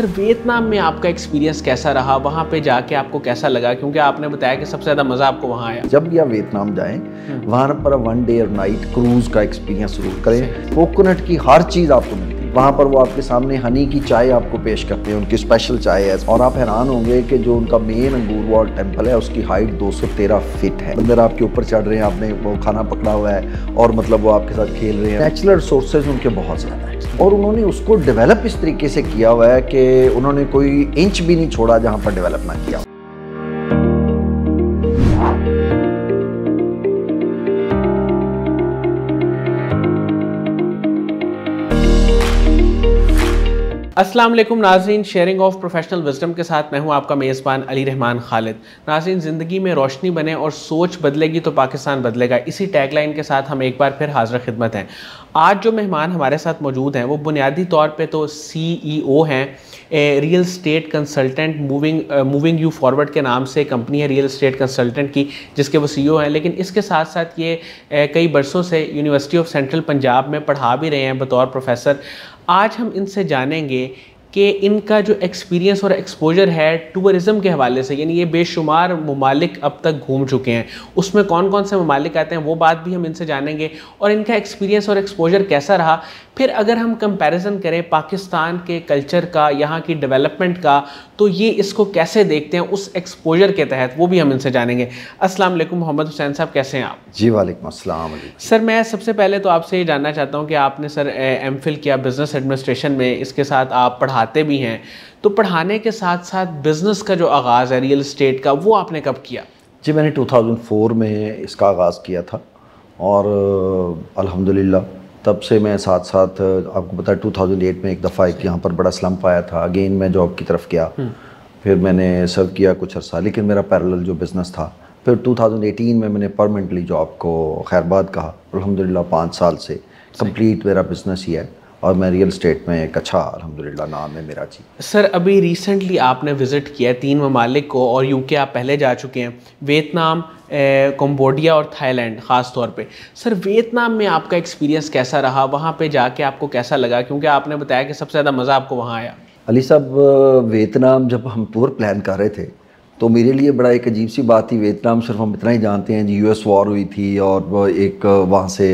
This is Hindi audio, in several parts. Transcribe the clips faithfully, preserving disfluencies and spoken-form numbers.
सर वियतनाम में आपका एक्सपीरियंस कैसा रहा, वहाँ पे जाके आपको कैसा लगा? क्योंकि आपने बताया कि सबसे ज़्यादा मज़ा आपको वहाँ आया। जब भी आप वियतनाम जाएं वहाँ पर वन डे और नाइट क्रूज़ का एक्सपीरियंस जरूर करें। कोकोनट की हर चीज़ आपको मिलती है वहाँ पर। वो आपके सामने हनी की चाय आपको पेश करते हैं, उनकी स्पेशल चाय है। और आप हैरान होंगे कि जो उनका मेन अंगूर वाल टेम्पल है उसकी हाइट दो सौ तेरह फिट है। अंदर आपके ऊपर चढ़ रहे हैं, आपने वो खाना पकड़ा हुआ है और मतलब वो आपके साथ खेल रहे हैं। नेचुरल रिसोर्सेज उनके बहुत ज़्यादा है और उन्होंने उसको डेवलप इस तरीके से किया हुआ है कि उन्होंने कोई इंच भी नहीं छोड़ा जहाँ पर डेवलप ना किया। अस्सलाम वालेकुम नाज़रीन, शेयरिंग ऑफ प्रोफेशनल विजडम के साथ मैं हूं आपका मेज़बान अली रहमान खालिद। नाज़रीन, ज़िंदगी में रोशनी बने और सोच बदलेगी तो पाकिस्तान बदलेगा, इसी टैगलाइन के साथ हम एक बार फिर हाज़िर खिदमत हैं। आज जो मेहमान हमारे साथ मौजूद हैं वो बुनियादी तौर पे तो सीईओ हैं, real estate consultant, moving moving you forward के नाम से कंपनी है रियल स्टेट कंसल्टेंट की जिसके वो सीईओ हैं। लेकिन इसके साथ साथ ये ए, कई बरसों से यूनिवर्सिटी ऑफ सेंट्रल पंजाब में पढ़ा भी रहे हैं बतौर प्रोफेसर। आज हम इनसे जानेंगे कि इनका जो एक्सपीरियंस और एक्सपोजर है टूरिज़म के हवाले से, यानी ये बेशुमार ममालिक अब तक घूम चुके हैं, उसमें कौन कौन से ममालिक आते हैं वो बात भी हम इनसे जानेंगे और इनका एक्सपीरियंस और एक्सपोजर कैसा रहा। फिर अगर हम कंपैरिजन करें पाकिस्तान के कल्चर का, यहाँ की डेवलपमेंट का, तो ये इसको कैसे देखते हैं उस एक्सपोजर के तहत, वो भी हम इनसे जानेंगे। अस्सलाम वालेकुम मोहम्मद हुसैन साहब, कैसे हैं आप? जी वालेकुम अस्सलाम। सर मैं सबसे पहले तो आपसे ये जानना चाहता हूँ कि आपने सर एम फिल किया बिज़नेस एडमिनिस्ट्रेशन में, इसके साथ आप पढ़ा आते भी हैं, तो पढ़ाने के साथ साथ बिजनेस का जो आगाज़ है रियल स्टेट का वो आपने कब किया? जी मैंने दो हज़ार चार में इसका आगाज़ किया था और अल्हम्दुलिल्लाह तब से मैं साथ साथ, आपको पता है दो हज़ार आठ में एक दफ़ा एक यहाँ पर बड़ा स्लम्प आया था, अगेन मैं जॉब की तरफ गया, फिर मैंने सर्व किया कुछ अर्सा, लेकिन मेरा पैरेलल जो बिज़नेस था। फिर दो हज़ार अठारह में मैंने परमानेंटली जॉब को खैरबाद कहा। अल्हम्दुलिल्लाह पाँच साल से कंप्लीट मेरा बिज़नेस ही है और मैं रियल स्टेट में एक अच्छा अल्हम्दुलिल्लाह नाम है मेरा। जी सर, अभी रिसेंटली आपने विज़िट किया तीन ममालिक को और यूके आप पहले जा चुके हैं, वियतनाम, कंबोडिया और थाईलैंड ख़ास तौर पे। सर वियतनाम में आपका एक्सपीरियंस कैसा रहा, वहाँ पे जाके आपको कैसा लगा? क्योंकि आपने बताया कि सबसे ज़्यादा मज़ा आपको वहाँ आया। अली साहब, वियतनाम जब हम टूर प्लान कर रहे थे तो मेरे लिए बड़ा एक अजीब सी बात थी। वियतनाम सिर्फ हम इतना ही जानते हैं जी यूएस वॉर हुई थी और वो एक वहाँ से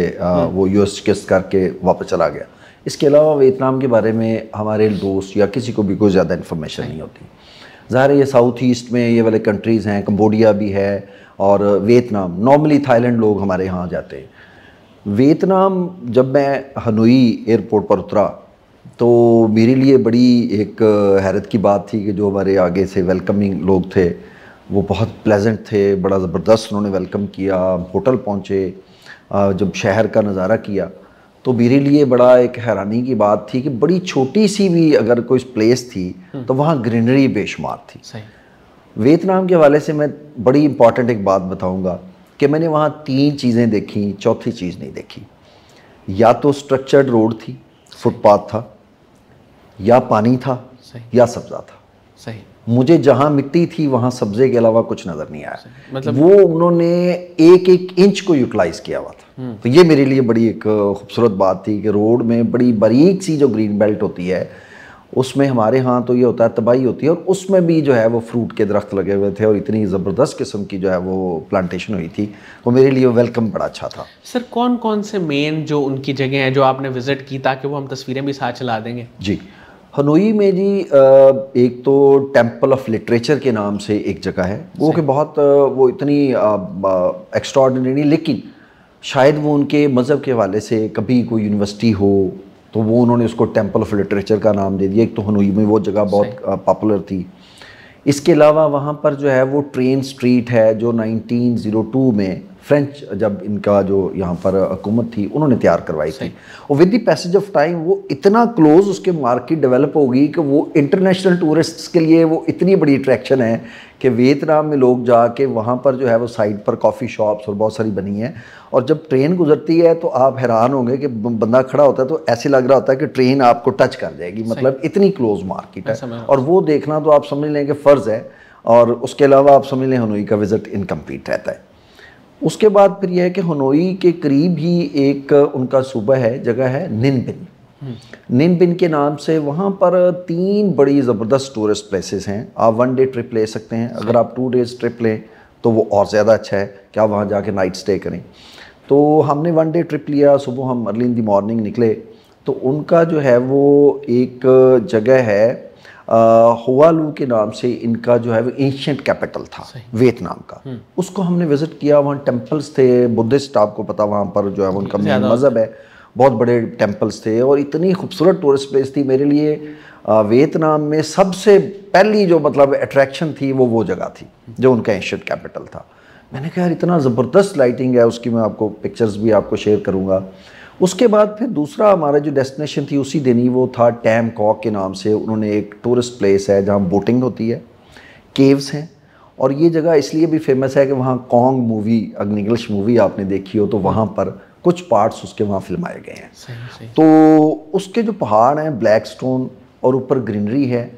वो यूएस किस करके वापस चला गया। इसके अलावा वियतनाम के बारे में हमारे दोस्त या किसी को भी कोई ज़्यादा इन्फॉर्मेशन नहीं होती। ज़ाहिर है ये साउथ ईस्ट में ये वाले कंट्रीज़ हैं, कंबोडिया भी है और वियतनाम। नॉर्मली थाईलैंड लोग हमारे यहाँ जाते हैं। वियतनाम जब मैं हनोई एयरपोर्ट पर उतरा तो मेरे लिए बड़ी एक हैरत की बात थी कि जो हमारे आगे से वेलकमिंग लोग थे वो बहुत प्लेजेंट थे, बड़ा ज़बरदस्त उन्होंने वेलकम किया। होटल पहुँचे, जब शहर का नज़ारा किया तो मेरे लिए बड़ा एक हैरानी की बात थी कि बड़ी छोटी सी भी अगर कोई प्लेस थी तो वहाँ ग्रीनरी बेशुमार थी। वियतनाम के हवाले से मैं बड़ी इम्पॉर्टेंट एक बात बताऊँगा कि मैंने वहाँ तीन चीज़ें देखी, चौथी चीज़ नहीं देखी। या तो स्ट्रक्चर्ड रोड थी, फुटपाथ था, या पानी था, या सब्ज़ा था। सही, मुझे जहाँ मिट्टी थी वहाँ सब्ज़े के अलावा कुछ नज़र नहीं आया। मतलब वो उन्होंने एक एक इंच को यूटिलाइज़ किया हुआ था। तो ये मेरे लिए बड़ी एक खूबसूरत बात थी कि रोड में बड़ी बारीक सी जो ग्रीन बेल्ट होती है उसमें हमारे यहाँ तो ये होता है तबाही होती है, और उसमें भी जो है वो फ्रूट के दरख्त लगे हुए थे और इतनी ज़बरदस्त किस्म की जो है वो प्लांटेशन हुई थी। वो मेरे लिए वेलकम बड़ा अच्छा था। सर कौन कौन से मेन जो उनकी जगह हैं जो आपने विज़िट की, ताकि वो हम तस्वीरें भी साथ चला देंगे? जी हनोई में जी एक तो टेम्पल ऑफ लिटरेचर के नाम से एक जगह है, वो कि बहुत वो इतनी एक्स्ट्राऑर्डिनरी, लेकिन शायद वो उनके मज़हब के हवाले से कभी कोई यूनिवर्सिटी हो तो वो उन्होंने उसको टेम्पल ऑफ लिटरेचर का नाम दे दिया। एक तो हनोई में वो जगह बहुत पॉपुलर थी। इसके अलावा वहाँ पर जो है वो ट्रेन स्ट्रीट है जो नाइनटीन ज़ीरो टू में फ्रेंच, जब इनका जो यहाँ पर हुकूमत थी, उन्होंने तैयार करवाई थी। और with the passage of time वो इतना क्लोज उसके मार्केट डेवलप हो गई कि वो इंटरनेशनल टूरिस्ट्स के लिए वो इतनी बड़ी अट्रैक्शन है कि वियतनाम में लोग जाके वहाँ पर जो है वो साइड पर कॉफ़ी शॉप्स और बहुत सारी बनी हैं। और जब ट्रेन गुजरती है तो आप हैरान होंगे कि बंदा खड़ा होता है तो ऐसे लग रहा होता है कि ट्रेन आपको टच कर जाएगी, मतलब इतनी क्लोज मार्केट है। और वो देखना तो आप समझ लें कि फ़र्ज़ है, और उसके अलावा आप समझ लें हनोई का विज़िट इनकम्प्लीट रहता है। उसके बाद फिर यह है कि हनोई के करीब ही एक उनका सूबा है, जगह है निन बिन। निम बिन के नाम से। वहाँ पर तीन बड़ी ज़बरदस्त टूरिस्ट प्लेसेस हैं, आप वन डे ट्रिप ले सकते हैं। अगर आप टू डेज़ ट्रिप लें तो वो और ज़्यादा अच्छा है कि आप वहाँ जाके नाइट स्टे करें। तो हमने वन डे ट्रिप लिया, सुबह हम अर्ली इन द मॉर्निंग निकले। तो उनका जो है वो एक जगह है हुआ लू के नाम से, इनका जो है वो एंशिएंट कैपिटल था वियतनाम का, उसको हमने विज़िट किया। वहाँ टेम्पल्स थे, बुद्धिस्ट, आपको पता वहाँ पर जो है उनका मज़हब है, बहुत बड़े टेम्पल्स थे और इतनी खूबसूरत टूरिस्ट प्लेस थी। मेरे लिए वियतनाम में सबसे पहली जो मतलब अट्रैक्शन थी वो वो जगह थी जो उनका एंशिएंट कैपिटल था। मैंने कहा यार इतना ज़बरदस्त लाइटिंग है उसकी, मैं आपको पिक्चर्स भी आपको शेयर करूँगा। उसके बाद फिर दूसरा हमारा जो डेस्टिनेशन थी उसी दिन ही वो था टैम कॉक के नाम से। उन्होंने एक टूरिस्ट प्लेस है जहाँ बोटिंग होती है, केव्स हैं, और ये जगह इसलिए भी फेमस है कि वहाँ कॉन्ग मूवी, इंग्लिश मूवी आपने देखी हो तो वहाँ पर कुछ पार्ट्स उसके वहाँ फिल्माए गए हैं। सही, सही। तो उसके जो पहाड़ हैं ब्लैक स्टोन और ऊपर ग्रीनरी है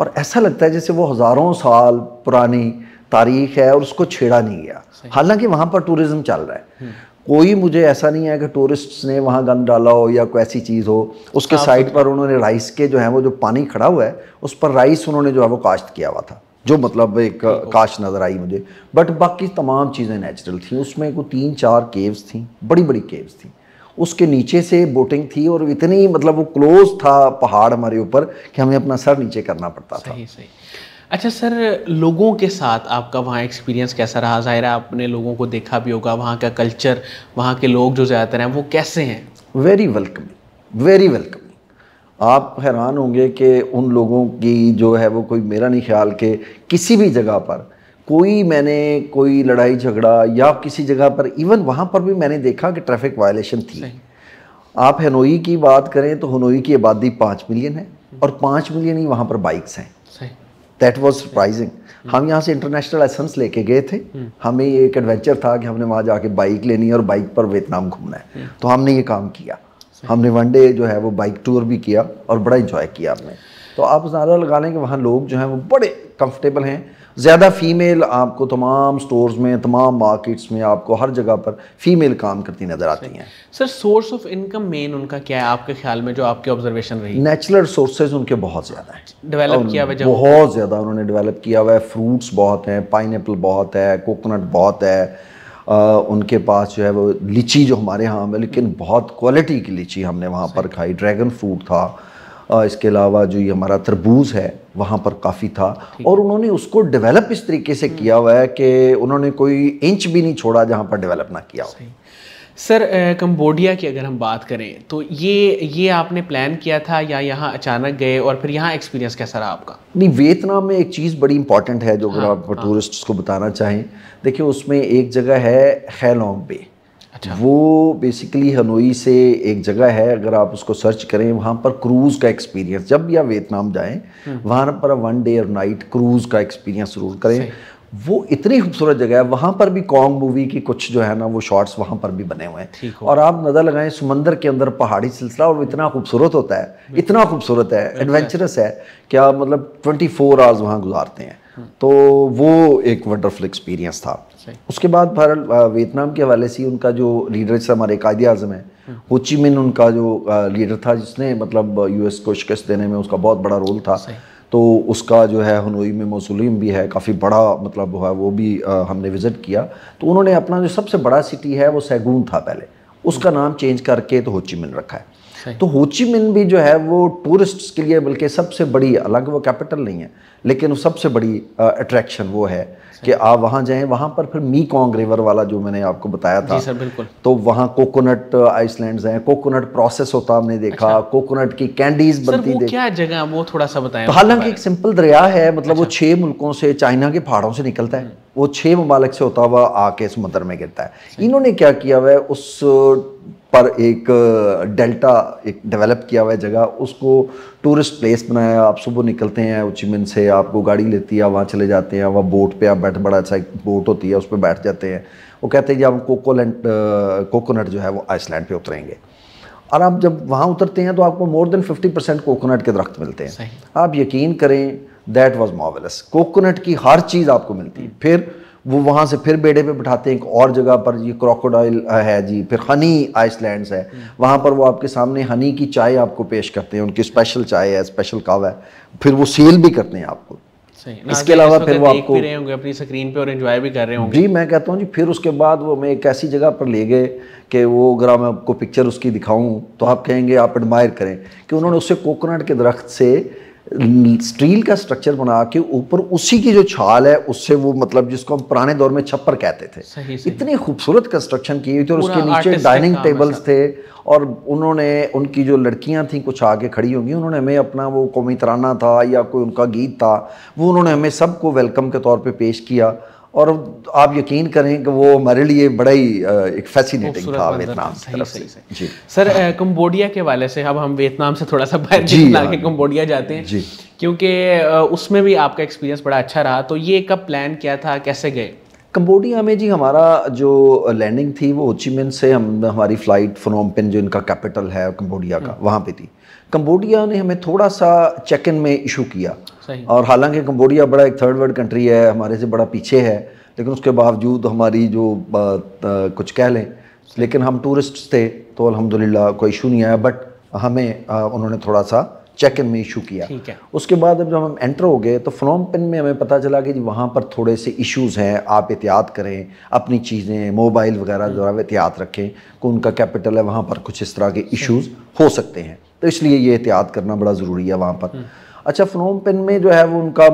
और ऐसा लगता है जैसे वो हज़ारों साल पुरानी तारीख है और उसको छेड़ा नहीं गया। हालांकि वहाँ पर टूरिज़्म चल रहा है, कोई मुझे ऐसा नहीं है कि टूरिस्ट्स ने वहाँ गंद डाला हो या कोई ऐसी चीज़ हो। उसके साइड पर उन्होंने राइस के जो है वो जो पानी खड़ा हुआ है उस पर राइस उन्होंने जो है वो काश्त किया हुआ था, जो मतलब एक काश्त नज़र आई मुझे। बट बाकी तमाम चीज़ें नेचुरल थी। उसमें को तीन चार केव्स थी, बड़ी बड़ी केव्स थी, उसके नीचे से बोटिंग थी और इतनी मतलब वो क्लोज था पहाड़ हमारे ऊपर कि हमें अपना सर नीचे करना पड़ता था। सही सही। अच्छा सर, लोगों के साथ आपका वहाँ एक्सपीरियंस कैसा रहा? ज़ाहिर है आपने लोगों को देखा भी होगा, वहाँ का कल्चर, वहाँ के लोग जो ज़्यादातर हैं वो कैसे हैं? Very welcoming, very welcoming. आप हैरान होंगे कि उन लोगों की जो है वो कोई, मेरा नहीं ख्याल कि किसी भी जगह पर कोई मैंने कोई लड़ाई झगड़ा या किसी जगह पर, इवन वहाँ पर भी मैंने देखा कि ट्रैफिक वायलेशन थी। आप हनोई की बात करें तो हनोई की आबादी पाँच मिलियन है और पाँच मिलियन ही वहाँ पर बाइक्स हैं। That was surprising. हम यहाँ से इंटरनेशनल लाइसेंस लेके गए थे, हमें ये एक एडवेंचर था कि हमने वहाँ जाके बाइक लेनी है और बाइक पर वियतनाम घूमना है, तो हमने ये काम किया। हमने वन डे जो है वो बाइक टूर भी किया और बड़ा इंजॉय किया हमने। तो आप ज़्यादा लगा लें कि वहाँ लोग जो हैं वो बड़े कंफर्टेबल हैं, ज़्यादा फीमेल आपको तमाम स्टोर्स में, तमाम मार्केट्स में आपको हर जगह पर फीमेल काम करती नज़र आती हैं। Sir, source of income main उनका क्या है आपके ख्याल में, जो आपके ऑब्जर्वेशन रही? नेचुरल सोर्सेज उनके बहुत ज़्यादा हैं, डेवलप किया हुआ, बहुत ज़्यादा उन्होंने डेवलप किया हुआ है। फ्रूट्स बहुत हैं, पाइनएप्पल बहुत है, कोकोनट बहुत है, आ, उनके पास जो है वो लीची जो हमारे यहाँ में, लेकिन बहुत क्वालिटी की लीची हमने वहाँ पर खाई, ड्रैगन फ्रूट था। इसके अलावा जो ये हमारा तरबूज है वहाँ पर काफ़ी था और उन्होंने उसको डेवलप इस तरीके से किया हुआ है कि उन्होंने कोई इंच भी नहीं छोड़ा जहाँ पर डेवलप ना किया हो। सर, कंबोडिया की अगर हम बात करें तो ये ये आपने प्लान किया था या यहाँ अचानक गए, और फिर यहाँ एक्सपीरियंस कैसा रहा आपका? नहीं, वियतनाम में एक चीज़ बड़ी इंपॉर्टेंट है जो अगर हाँ, आप हाँ. टूरिस्ट्स को बताना चाहें, देखिए उसमें एक जगह है हैलोंग बे। अच्छा। वो बेसिकली हनोई से एक जगह है, अगर आप उसको सर्च करें वहाँ पर क्रूज़ का एक्सपीरियंस, जब भी आप वियतनाम जाएं वहाँ पर वन डे और नाइट क्रूज़ का एक्सपीरियंस ज़रूर करें। वो इतनी खूबसूरत जगह है, वहाँ पर भी कॉन्ग मूवी की कुछ जो है ना वो शॉट्स वहाँ पर भी बने हुए हैं। और आप नज़र लगाएं समंदर के अंदर पहाड़ी सिलसिला, और वो इतना खूबसूरत होता है, इतना खूबसूरत है, एडवेंचरस है कि आप मतलब ट्वेंटी फोर आवर्स वहाँ गुजारते हैं। तो वो एक वंडरफुल एक्सपीरियंस था। उसके बाद भारत वियतनाम के हवाले से उनका जो लीडर से हमारे कायदे आज़म है हो ची मिन, उनका जो लीडर था जिसने मतलब यूएस को शिकस्त देने में उसका बहुत बड़ा रोल था। तो उसका जो है हनोई में मौसोलियम भी है, काफ़ी बड़ा मतलब हुआ, वो भी हमने विज़िट किया। तो उन्होंने अपना जो सबसे बड़ा सिटी है वो सैगून था पहले, उसका नाम चेंज करके तो हो ची मिन रखा है। तो हो ची मिन भी जो है वो टूरिस्ट्स के लिए बल्कि सबसे बड़ी, अलग वो कैपिटल नहीं है लेकिन सबसे बड़ी अट्रैक्शन वो है कि आप वहाँ जाएं। वहाँ पर फिर मेकोंग रिवर वाला जो मैंने आपको बताया था, जी सर बिल्कुल, तो वहाँ कोकोनट आइसलैंड्स हैं, कोकोनट प्रोसेस होता हमने देखा। अच्छा। कोकोनट की कैंडीज बनती देखी। क्या जगह, वो थोड़ा सा बताएं। तो हालांकि एक सिंपल दरिया है, मतलब वो छः मुल्कों से, चाइना के पहाड़ों से निकलता है, वो छः ममालिक से होता हुआ आके समुद्र में गिरता है। इन्होंने क्या किया हुआ है, उस पर एक डेल्टा एक डेवलप किया हुआ है जगह, उसको टूरिस्ट प्लेस बनाया। आप सुबह निकलते हैं हो ची मिन से, आपको गाड़ी लेती है, वहाँ चले जाते हैं, वहाँ बोट पे आप बैठ, बड़ा अच्छा एक बोट होती है उस पर बैठ जाते हैं। वो कहते हैं जब हम कोकोलैंड कोकोनट जो है वो आइसलैंड पे उतरेंगे, और आप जब वहाँ उतरते हैं तो आपको more than fifty percent coconut के दरख्त मिलते हैं। आप यकीन करें, दैट वॉज मार्वेलस, कोकोनट की हर चीज़ आपको मिलती है। फिर वो वहाँ से फिर बेड़े पे बिठाते हैं एक और जगह पर, ये क्रोकोडाइल है जी, फिर हनी आइसलैंड्स है, वहाँ पर वो आपके सामने हनी की चाय आपको पेश करते हैं, उनकी स्पेशल चाय है, स्पेशल कावा है, फिर वो सेल भी करते हैं आपको। इसके अलावा फिर वो आपको देख भी रहे होंगे अपनी स्क्रीन पे और एंजॉय भी कर रहे होंगे। जी मैं कहता हूँ जी, फिर उसके बाद वो मैं एक ऐसी जगह पर ले गए कि वो अगर मैं आपको पिक्चर उसकी दिखाऊं तो आप कहेंगे, आप एडमायर करें कि उन्होंने उससे कोकोनट के दरख्त से स्टील का स्ट्रक्चर बना के ऊपर उसी की जो छाल है उससे वो, मतलब जिसको हम पुराने दौर में छप्पर कहते थे, सही, सही। इतनी खूबसूरत कंस्ट्रक्शन की हुई थी और उसके नीचे डाइनिंग टेबल्स थे और उन्होंने, उनकी जो लड़कियां थीं कुछ आगे खड़ी होंगी, उन्होंने हमें अपना वो कौमी तराना था या कोई उनका गीत था वो उन्होंने हमें सबको वेलकम के तौर पर पे पेश किया और आप यकीन करें कि वो हमारे लिए बड़ा ही एक फैसिनेटिंग था वियतनाम की तरफ से। जी सर, कंबोडिया के वाले से अब हम वियतनाम से थोड़ा सा बाहर जाके कंबोडिया जाते हैं जी, क्योंकि उसमें भी आपका एक्सपीरियंस बड़ा अच्छा रहा, तो ये कब प्लान किया था, कैसे गए कंबोडिया में? जी हमारा जो लैंडिंग थी वो हो ची मिन्ह से, हम हमारी फ़्लाइट फ्नोम पेन जो इनका कैपिटल है कंबोडिया का, वहाँ पे थी। कंबोडिया ने हमें थोड़ा सा चेक इन में इशू किया, और हालांकि कंबोडिया बड़ा एक थर्ड वर्ल्ड कंट्री है, हमारे से बड़ा पीछे है, लेकिन उसके बावजूद हमारी जो आ, कुछ कह लें, लेकिन हम टूरिस्ट थे तो अल्हम्दुलिल्लाह कोई इशू नहीं आया, बट हमें आ, उन्होंने थोड़ा सा चेक इन में इशू किया। उसके बाद अब जब हम एंटर हो गए तो फ्नोम पेन में हमें पता चला कि वहाँ पर थोड़े से इश्यूज़ हैं, आप एहतियात करें, अपनी चीज़ें मोबाइल वगैरह ज़रा एहतियात रखें कि उनका कैपिटल है, वहाँ पर कुछ इस तरह के इश्यूज़ हो सकते हैं, तो इसलिए ये एहतियात करना बड़ा ज़रूरी है वहाँ पर। अच्छा, फ्नोम पेन में जो है वो उनका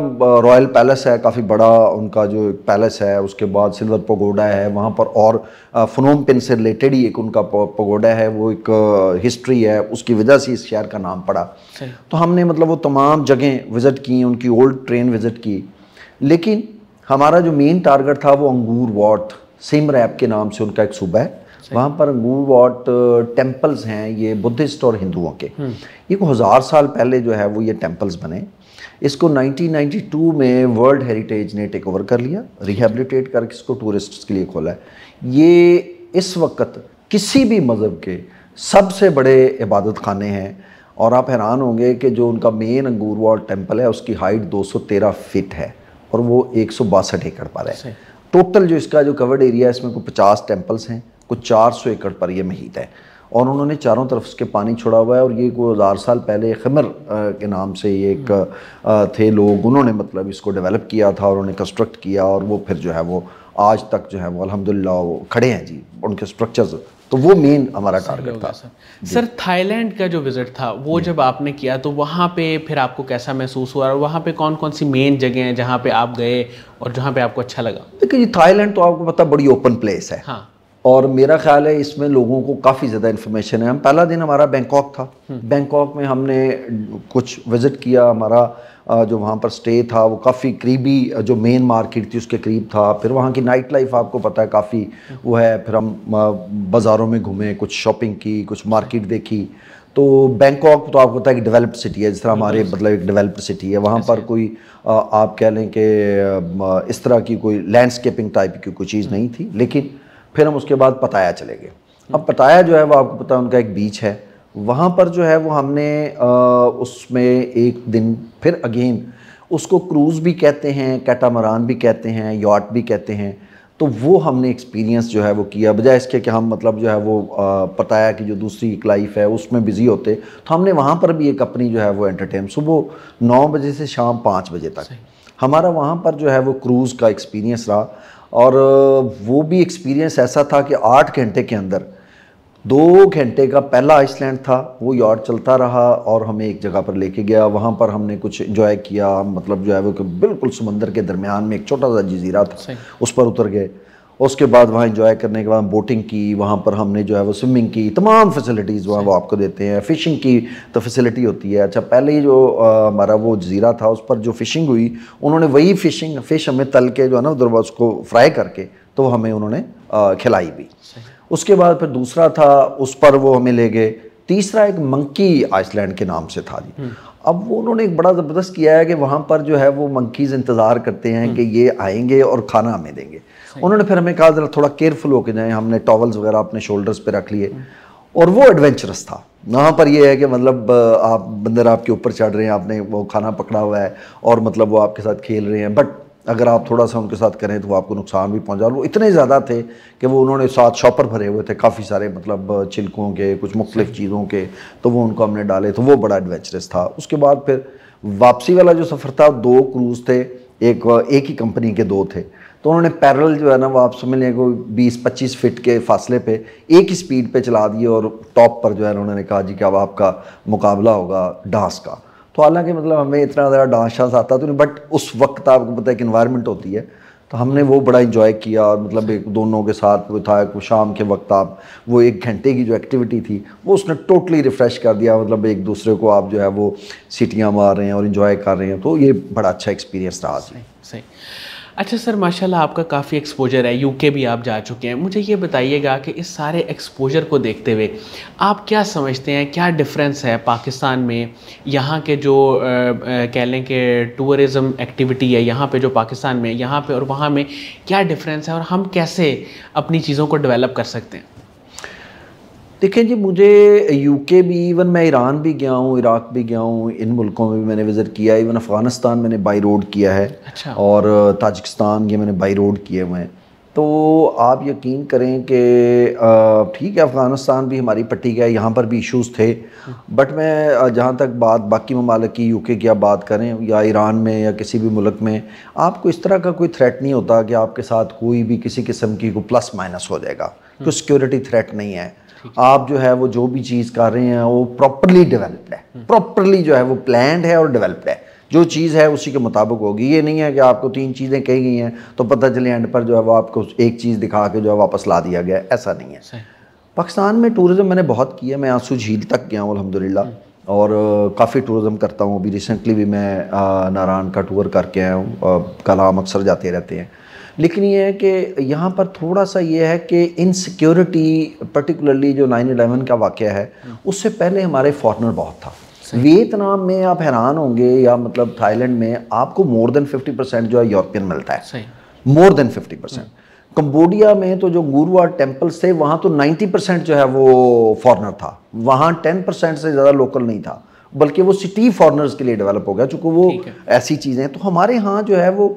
रॉयल पैलेस है, काफ़ी बड़ा उनका जो पैलेस है, उसके बाद सिल्वर पगोडा है वहाँ पर, और फ्नोम पेन से रिलेटेड ही एक उनका पगोडा है, वो एक हिस्ट्री है, उसकी वजह से इस शहर का नाम पड़ा। तो हमने मतलब वो तमाम जगह विज़िट की, उनकी ओल्ड ट्रेन विज़िट की, लेकिन हमारा जो मेन टारगेट था वो अंगूर वाट, सिम रैप के नाम से उनका एक सूबा है, वहाँ पर अंगूर वाट टेम्पल्स हैं, ये बुद्धिस्ट और हिंदुओं के, ये को हज़ार साल पहले जो है वो ये टेम्पल्स बने। इसको नाइनटीन नाइंटी टू में वर्ल्ड हेरिटेज ने टेक ओवर कर लिया, रिहेबिलिटेट करके इसको टूरिस्ट्स के लिए खोला है। ये इस वक्त किसी भी मज़हब के सबसे बड़े इबादत खाने हैं, और आप हैरान होंगे कि जो उनका मेन अंगूर वाट टेम्पल है उसकी हाइट दो सौ तेरह फिट है और वो एक सौ बासठ एकड़ पर है। टोटल जो इसका जो कवर्ड एरिया है इसमें कोई पचास टेम्पल्स हैं, कुछ चार सौ एकड़ पर ये महीत है, और उन्होंने चारों तरफ उसके पानी छोड़ा हुआ है। और ये कोई हज़ार साल पहले खमर के नाम से ये एक थे लोग, उन्होंने मतलब इसको डेवलप किया था और उन्होंने कंस्ट्रक्ट किया, और वो फिर जो है वो आज तक जो है वो अल्हम्दुलिल्लाह वो खड़े हैं जी उनके स्ट्रक्चर्स। तो वो मेन हमारा टारगेट था। सर, थाईलैंड का जो विज़िट था वो जब आपने किया तो वहाँ पे फिर आपको कैसा महसूस हुआ, और वहाँ पे कौन कौन सी मेन जगह हैं जहाँ पे आप गए और जहाँ पे आपको अच्छा लगा? देखिए, थाईलैंड तो आपको पता बड़ी ओपन प्लेस है, हाँ, और मेरा ख्याल है इसमें लोगों को काफ़ी ज़्यादा इन्फॉर्मेशन है। हम पहला दिन हमारा बैंकॉक था, बैंकॉक में हमने कुछ विज़िट किया, हमारा जो वहाँ पर स्टे था वो काफ़ी करीबी जो मेन मार्केट थी उसके करीब था, फिर वहाँ की नाइट लाइफ आपको पता है काफ़ी वो है, फिर हम बाज़ारों में घूमे, कुछ शॉपिंग की, कुछ मार्केट देखी। तो बैंकॉक तो आपको पता है कि डेवलप्ड सिटी है, जिस तरह हमारे मतलब एक डेवलप्ड सिटी है, वहाँ पर कोई आप कह लें कि इस तरह की कोई लैंडस्केपिंग टाइप की कोई चीज़ नहीं थी। लेकिन फिर हम उसके बाद पताया चले गए। अब पताया जो है वो आपको पता है उनका एक बीच है, वहाँ पर जो है वो हमने उसमें एक दिन फिर अगेन, उसको क्रूज़ भी कहते हैं, कैटामरान भी कहते हैं, यॉट भी कहते हैं, तो वो हमने एक्सपीरियंस जो है वो किया। बजाय इसके कि हम मतलब जो है वो पताया की जो दूसरी एक लाइफ है उसमें बिज़ी होते, तो हमने वहाँ पर भी एक अपनी जो है वो एंटरटेन, सुबह नौ बजे से शाम पाँच बजे तक हमारा वहाँ पर जो है वो क्रूज़ का एक्सपीरियंस रहा। और वो भी एक्सपीरियंस ऐसा था कि आठ घंटे के अंदर दो घंटे का पहला आइसलैंड था, वो यार्ड चलता रहा और हमें एक जगह पर लेके गया, वहाँ पर हमने कुछ इन्जॉय किया, मतलब जो है वो बिल्कुल समंदर के दरमियान में एक छोटा सा जजीरा था, उस पर उतर गए। उसके बाद वहाँ इंजॉय करने के बाद बोटिंग की, वहाँ पर हमने जो है वो स्विमिंग की, तमाम फैसिलिटीज़ वहाँ वो आपको देते हैं, फ़िशिंग की तो फैसिलिटी होती है। अच्छा, पहले जो आ, हमारा वो जजीरा था उस पर जो फ़िशिंग हुई, उन्होंने वही फ़िशिंग फ़िश हमें तल के जो है ना उधर उसको फ्राई करके तो हमें उन्होंने आ, खिलाई भी। उसके बाद फिर दूसरा था, उस पर वो हमें ले गए। तीसरा एक मंकी आइसलैंड के नाम से था जी। अब वो उन्होंने एक बड़ा ज़बरदस्त किया है कि वहाँ पर जो है वो मंकीज़ इंतज़ार करते हैं कि ये आएंगे और खाना हमें देंगे। उन्होंने फिर हमें कहा ज़रा थोड़ा केयरफुल होके जाएं, हमने टॉवल्स वगैरह अपने शोल्डर्स पे रख लिए, और वो एडवेंचरस था। वहाँ पर ये है कि मतलब आप बंदर आपके ऊपर चढ़ रहे हैं, आपने वो खाना पकड़ा हुआ है और मतलब वो आपके साथ खेल रहे हैं, बट अगर आप थोड़ा सा उनके साथ करें तो आपको नुकसान भी पहुंचा। वो इतने ज़्यादा थे कि वो उन्होंने साथ शॉपर भरे हुए थे काफ़ी सारे, मतलब छिलकों के, कुछ मुख्तलिफ़ चीज़ों के, तो वो उनको हमने डाले, तो वो बड़ा एडवेंचरस था। उसके बाद फिर वापसी वाला जो सफ़र था, दो क्रूज़ थे, एक एक ही कंपनी के दो थे, तो उन्होंने पैरेलल जो है ना वो आप समझ लें कोई बीस पच्चीस फिट के फासले पे एक ही स्पीड पे चला दिए, और टॉप पर जो है उन्होंने कहा जी कि अब आपका मुकाबला होगा डांस का। तो हालांकि मतलब हमें इतना ज़्यादा डांस शांस आता तो नहीं, बट उस वक्त आपको पता है कि इन्वायरमेंट होती है, तो हमने वो बड़ा इंजॉय किया। और मतलब एक दोनों के साथ वो था, वो शाम के वक्त आप वो एक घंटे की जो एक्टिविटी थी वो उसने टोटली रिफ़्रेश कर दिया, मतलब एक दूसरे को आप जो है वो सीटियाँ मार रहे हैं और इन्जॉय कर रहे हैं, तो ये बड़ा अच्छा एक्सपीरियंस रहा। सही, सही। अच्छा सर, माशाल्लाह आपका काफ़ी एक्सपोजर है, यूके भी आप जा चुके हैं। मुझे ये बताइएगा कि इस सारे एक्सपोजर को देखते हुए आप क्या समझते हैं, क्या डिफरेंस है पाकिस्तान में, यहाँ के जो कह लें कि टूरिज़म एक्टिविटी है यहाँ पे, जो पाकिस्तान में यहाँ पे और वहाँ में क्या डिफरेंस है, और हम कैसे अपनी चीज़ों को डेवलप कर सकते हैं? देखें जी, मुझे यूके भी, इवन मैं ईरान भी गया हूँ, इराक़ भी गया हूँ, इन मुल्कों में भी मैंने विज़िट किया है। इवन अफ़गानिस्तान मैंने बाई रोड किया है। अच्छा। और ताजिकिस्तान ये मैंने बाई रोड किए हुए हैं। तो आप यकीन करें कि ठीक है, अफ़गानिस्तान भी हमारी पट्टी का है, यहाँ पर भी इश्यूज़ थे, बट मैं जहाँ तक बात बाकी ममालिक की, यूके की आप बात करें या ईरान में या किसी भी मुल्क में, आपको इस तरह का कोई थ्रेट नहीं होता कि आपके साथ कोई भी किसी किस्म की को प्लस माइनस हो जाएगा। कोई सिक्योरिटी थ्रेट नहीं है। आप जो है वो जो भी चीज़ कर रहे हैं वो प्रॉपर्ली डेवलप्ड है, प्रॉपर्ली जो है वो प्लान्ड है और डेवलप्ड है। जो चीज़ है उसी के मुताबिक होगी। ये नहीं है कि आपको तीन चीज़ें कही गई हैं तो पता चले एंड पर जो है वो आपको एक चीज़ दिखा के जो है वापस ला दिया गया, ऐसा नहीं है। पाकिस्तान में टूरिज़म मैंने बहुत किया, मैं आंसू झील तक गया हूँ अल्हम्दुलिल्लाह, और काफ़ी टूरिज़म करता हूँ। अभी रिसेंटली भी मैं नारायण का टूर करके आया हूँ, कल हम अक्सर जाते रहते हैं। लेकिन ये है कि यहाँ पर थोड़ा सा ये है कि इनसिक्योरिटी, पर्टिकुलरली जो नाइन इलेवन का वाक़या है उससे पहले हमारे फॉरनर बहुत था। वियतनाम में आप हैरान होंगे, या मतलब थाईलैंड में आपको मोर देन फिफ्टी परसेंट जो है यूरोपियन मिलता है, more than fifty percent. Cambodia में तो जो गुरुआ टेम्पल्स थे वहाँ तो नाइन्टी परसेंट जो है वो फॉरनर था, वहाँ टेन परसेंट से ज़्यादा लोकल नहीं था, बल्कि वो सिटी फॉरनर्स के लिए डेवलप हो गया, चूँकि वो ऐसी चीज़ें। तो हमारे यहाँ जो है वो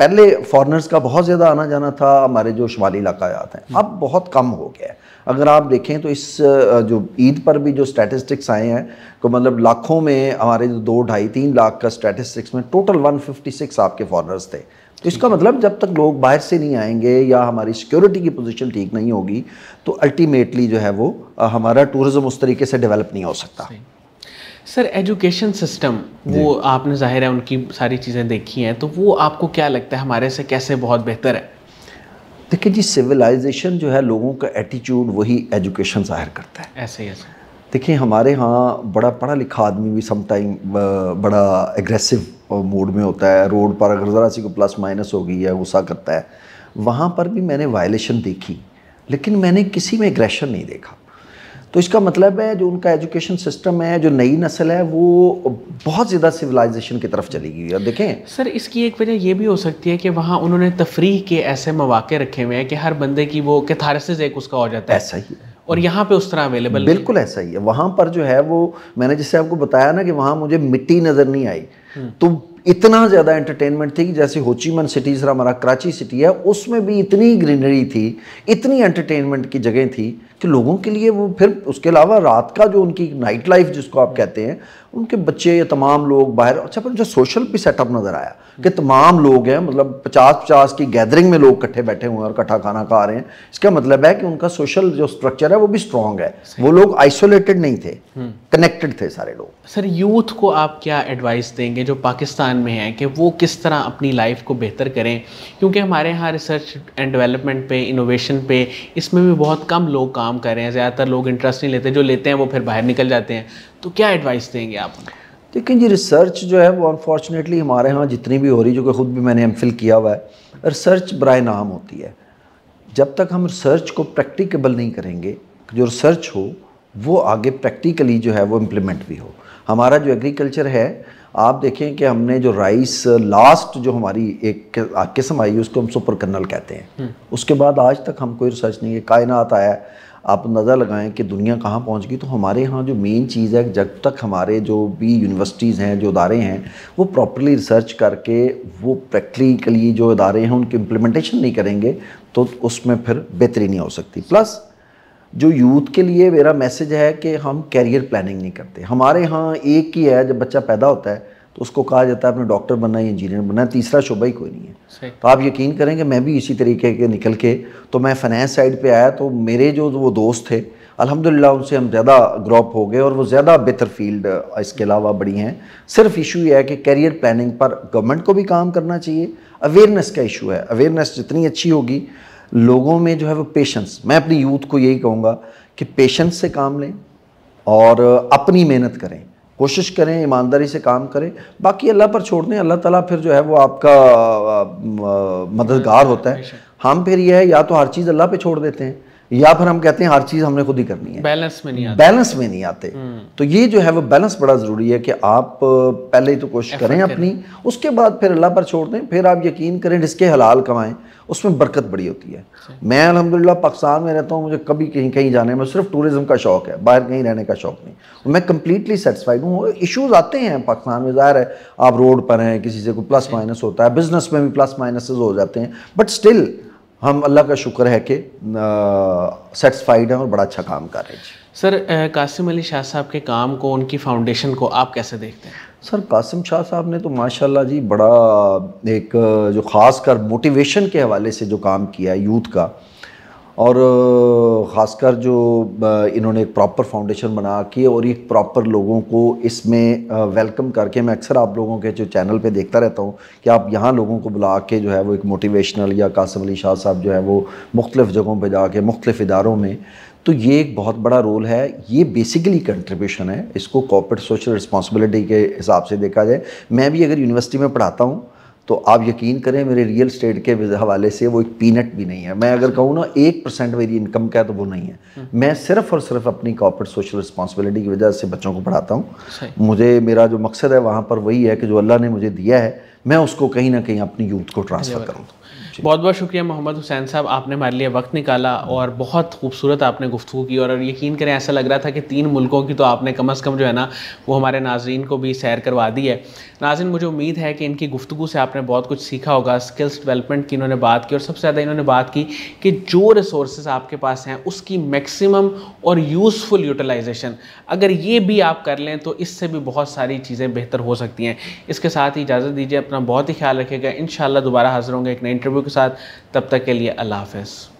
पहले फॉरनर्स का बहुत ज़्यादा आना जाना था, हमारे जो शुमाली इलाका आते हैं, अब बहुत कम हो गया है। अगर आप देखें तो इस जो ईद पर भी जो स्टैटिस्टिक्स आए हैं, तो मतलब लाखों में हमारे जो दो ढाई तीन लाख का स्टैटिस्टिक्स में टोटल एक सौ छप्पन आपके फॉरनर्स थे। तो इसका मतलब जब तक लोग बाहर से नहीं आएंगे या हमारी सिक्योरिटी की पोजीशन ठीक नहीं होगी तो अल्टीमेटली जो है वो हमारा टूरिज़म उस तरीके से डेवलप नहीं हो सकता। सर, एजुकेशन सिस्टम, वो आपने जाहिर है उनकी सारी चीज़ें देखी हैं, तो वो आपको क्या लगता है हमारे से कैसे बहुत बेहतर है? देखिए जी, सिविलाइजेशन जो है, लोगों का एटीट्यूड, वही एजुकेशन जाहिर करता है। ऐसे ही ऐसे देखिए, हमारे यहाँ बड़ा पढ़ा लिखा आदमी भी समटाइम बड़ा एग्रेसिव मूड में होता है, रोड पर अगर ज़रा सी को प्लस माइनस हो गई है गुस्सा करता है। वहाँ पर भी मैंने वायलेशन देखी, लेकिन मैंने किसी में एग्रेशन नहीं देखा। तो इसका मतलब है जो उनका एजुकेशन सिस्टम है, जो नई नस्ल है, वो बहुत ज़्यादा सिविलाइजेशन की तरफ चली गई है। देखें सर, इसकी एक वजह ये भी हो सकती है कि वहाँ उन्होंने तफरीह के ऐसे मौके रखे हुए हैं कि हर बंदे की वो कैथारसिस एक उसका हो जाता है। ऐसा ही है, और यहाँ पे उस तरह अवेलेबल बिल्कुल ऐसा ही है। वहाँ पर जो है वो मैंने जैसे आपको बताया ना कि वहाँ मुझे मिट्टी नज़र नहीं आई, तो इतना ज़्यादा एंटरटेनमेंट थी कि जैसे हो ची मिन सिटी, जरा हमारा कराची सिटी है, उसमें भी इतनी ग्रीनरी थी, इतनी एंटरटेनमेंट की जगह थी कि लोगों के लिए वो, फिर उसके अलावा रात का जो उनकी नाइट लाइफ जिसको आप कहते हैं, उनके बच्चे या तमाम लोग बाहर। अच्छा, पर जो सोशल भी सेटअप नज़र आया कि तमाम लोग हैं, मतलब पचास पचास की गैदरिंग में लोग इकट्ठे बैठे हुए हैं और इकट्ठा खाना खा रहे हैं। इसका मतलब है कि उनका सोशल जो स्ट्रक्चर है वो भी स्ट्रॉन्ग है, वो लोग आइसोलेटेड नहीं थे, कनेक्टेड थे सारे लोग। सर, यूथ को आप क्या एडवाइस देंगे जो पाकिस्तान में है कि वो किस तरह अपनी लाइफ को बेहतर करें? क्योंकि हमारे यहाँ रिसर्च एंड डेवलपमेंट पे, इनोवेशन पे, इसमें भी बहुत कम लोग काम कर रहे हैं, ज़्यादातर लोग इंटरेस्ट नहीं लेते, जो लेते हैं वो फिर बाहर निकल जाते हैं। तो क्या एडवाइस देंगे आप उन्हें? लेकिन ये रिसर्च जो है वो अनफॉर्चुनेटली हमारे यहाँ जितनी भी हो रही, जो कि ख़ुद भी मैंने एम फिल किया हुआ है, रिसर्च बराए नाम होती है। जब तक हम रिसर्च को प्रैक्टिकेबल नहीं करेंगे, जो रिसर्च हो वो आगे प्रैक्टिकली जो है वो इम्प्लीमेंट भी हो। हमारा जो एग्रीकल्चर है, आप देखें कि हमने जो राइस लास्ट जो हमारी एक किस्म आई उसको हम सुपर कर्नल कहते हैं, उसके बाद आज तक हम कोई रिसर्च नहीं है। कायनात आया, आप नज़र लगाएं कि दुनिया कहाँ पहुँच गई। तो हमारे यहाँ जो मेन चीज़ है, जब तक हमारे जो भी यूनिवर्सिटीज़ हैं, जो अदारे हैं, वो प्रॉपर्ली रिसर्च करके वो प्रैक्टिकली जो अदारे हैं उनकी इम्प्लीमेंटेशन नहीं करेंगे तो उसमें फिर बेहतरी नहीं हो सकती। प्लस जो यूथ के लिए मेरा मैसेज है कि हम कैरियर प्लानिंग नहीं करते। हमारे यहाँ एक ही है, जब बच्चा पैदा होता है तो उसको कहा जाता है आपने डॉक्टर बनना है, इंजीनियर बनना है, तीसरा शोभा ही कोई नहीं है। तो आप यकीन करें कि मैं भी इसी तरीके के निकल के, तो मैं फाइनेंस साइड पे आया, तो मेरे जो वो दोस्त थे अल्हम्दुलिल्लाह उनसे हम ज़्यादा ग्रोअप हो गए और वो ज़्यादा बेहतर फील्ड इसके अलावा बड़ी हैं। सिर्फ इशू यह है कि कैरियर प्लानिंग पर गवर्नमेंट को भी काम करना चाहिए। अवेयरनेस का इशू है, अवेयरनेस जितनी अच्छी होगी लोगों में जो है वो पेशेंस, मैं अपनी यूथ को यही कहूँगा कि पेशेंस से काम लें और अपनी मेहनत करें, कोशिश करें, ईमानदारी से काम करें, बाकी अल्लाह पर छोड़ दें। अल्लाह ताला फिर जो है वो आपका मददगार होता है। हम फिर यह है या तो हर चीज़ अल्लाह पे छोड़ देते हैं या फिर हम कहते हैं हर चीज़ हमने खुद ही करनी है, बैलेंस में नहीं आते, बैलेंस में नहीं आते। तो ये जो है वो बैलेंस बड़ा ज़रूरी है कि आप पहले तो कोशिश करें अपनी, उसके बाद फिर अल्लाह पर छोड़ दें। फिर आप यकीन करें रिस्क हलाल कमाएं, उसमें बरकत बड़ी होती है। मैं अल्हम्दुलिल्लाह पाकिस्तान में रहता हूँ, मुझे कभी कहीं कहीं जाने में सिर्फ टूरिज़म का शौक़ है, बाहर कहीं रहने का शौक़ नहीं। मैं कम्प्लीटली सेटिस्फाइड हूँ। इशूज़ आते हैं पाकिस्तान में, ज़ाहिर है आप रोड पर हैं, किसी से कोई प्लस माइनस होता है, बिज़नेस में भी प्लस माइनस हो जाते हैं, बट स्टिल हम अल्लाह का शुक्र है कि सेटिस्फाइड हैं और बड़ा अच्छा काम कर रहे हैं। सर, कासिम अली शाह साहब के काम को, उनकी फाउंडेशन को आप कैसे देखते हैं? सर, कासिम शाह साहब ने तो माशाल्लाह जी बड़ा एक जो ख़ासकर मोटिवेशन के हवाले से जो काम किया है यूथ का, और ख़ासकर जो इन्होंने एक प्रॉपर फाउंडेशन बना के और एक प्रॉपर लोगों को इसमें वेलकम करके, मैं अक्सर आप लोगों के जो चैनल पे देखता रहता हूँ कि आप यहाँ लोगों को बुला के जो है वो एक मोटिवेशनल, या कासिम अली शाह साहब जो है वो मुख्तलिफ़ जगहों पे जाके मुख्तलिफ़ इदारों में, तो ये एक बहुत बड़ा रोल है। ये बेसिकली कंट्रीब्यूशन है, इसको कॉर्पोरेट सोशल रिस्पॉन्सिबिलिटी के हिसाब से देखा जाए। मैं भी अगर यूनिवर्सिटी में पढ़ाता हूँ तो आप यकीन करें मेरे रियल स्टेट के हवाले से वो एक पीनट भी नहीं है। मैं अगर कहूँ ना एक परसेंट मेरी इनकम का है तो वो नहीं है। मैं सिर्फ और सिर्फ अपनी कॉर्पोरेट सोशल रिस्पॉन्सिबिलिटी की वजह से बच्चों को पढ़ाता हूँ। मुझे, मेरा जो मकसद है वहाँ पर वही है कि जो अल्लाह ने मुझे दिया है मैं उसको कहीं ना कहीं अपनी यूथ को ट्रांसफ़र करूँ। बहुत बहुत शुक्रिया मोहम्मद हुसैन साहब, आपने हमारे लिए वक्त निकाला और बहुत खूबसूरत आपने गुफ्तगू की, और यकीन करें ऐसा लग रहा था कि तीन मुल्कों की तो आपने कम अज़ कम जो है ना वो हमारे नाज़रीन को भी सैर करवा दी है। नाज़रीन, मुझे उम्मीद है कि इनकी गुफ्तगू से आपने बहुत कुछ सीखा होगा। स्किल्स डेवलपमेंट की इन्होंने बात की, और सबसे ज़्यादा इन्होंने बात की कि जो रिसोर्सेज आपके पास हैं उसकी मैक्सिमम और यूज़फुल यूटिलाइजेशन, अगर ये भी आप कर लें तो इससे भी बहुत सारी चीज़ें बेहतर हो सकती हैं। इसके साथ ही इजाज़त दीजिए, अपना बहुत ही ख्याल रखिएगा। इंशाल्लाह दोबारा हाज़िर होंगे एक नए इंटरव्यू के साथ, तब तक के लिए अल्लाह हाफ़िज़।